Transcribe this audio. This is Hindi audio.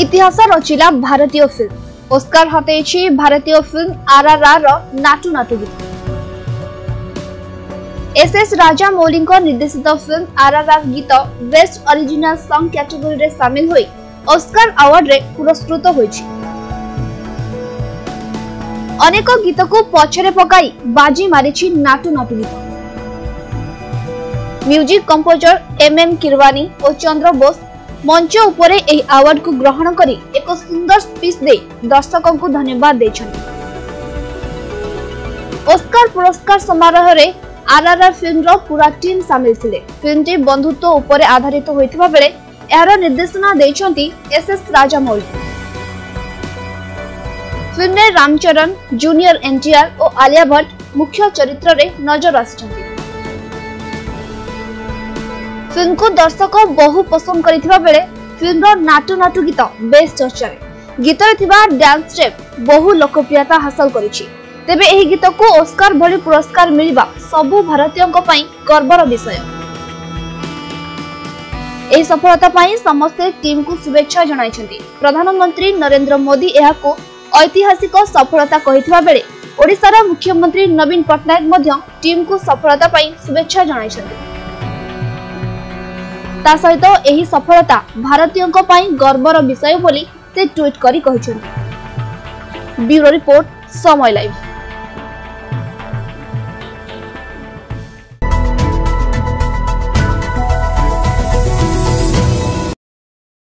इतिहास रचिला भारतीय फिल्म ओस्कार हतई भारतीय फिल्म आरआरआर नाटू नाटू गीत। एस एस राजामौलि निर्देशित फिल्म आरआरआर गीत बेस्ट ओरिजिनल सॉन्ग कैटेगरी रे शामिल होई ओस्कार अवार्ड रे पुरस्कृत होई छी। अनेक गीत को पछरे पकाई बाजी मारी छी नाटू नाटू गीत। म्यूजिक कंपोजर MM किरवानी और चंद्र बोस मंच उपरे एही अवार्ड को ग्रहण करी एक सुंदर स्पीच दे दर्शकों को धन्यवाद दे। ओस्कार पुरस्कार समारोह रे आरआरआर फिल्म रो पूरा टीम शामिल थिले। फिल्म टी बंधुत्व उपरे आधारित होइतबा बेले एहार निर्देशना देछंती SS राजामौलि। फिल्म रे रामचरण, जूनियर एनजीआर और आलिया भट्ट मुख्य चरित्र रे नजर आछंती। फिल्म को दर्शक बहु पसंद करिथिबा बेले फिल्म रो नाटू नाटू गीत बेस्ट चर्चा रे गीत रे थिबा डांस स्टेप बहु लोकप्रियता हासिल करिछि। तेबे एही गीत को ओस्कार भली पुरस्कार मिलिबा सबु भारतीयक पई गर्वर विषय। एही सफलता पई समस्त टीम को शुभेच्छा जणाइछन्ती। प्रधानमंत्री नरेंद्र मोदी एहा को ऐतिहासिक सफलता कहिथिबा बेले ओडिसा रा मुख्यमंत्री नवीन पटनायक मध्य टीम को सफलता पई शुभेच्छा जणाइछन्ती। ता सहित एही सफलता भारतीयों को पाई गर्वर विषय बोली से ट्वीट करी कहिछन्। Bureau report, Samay live.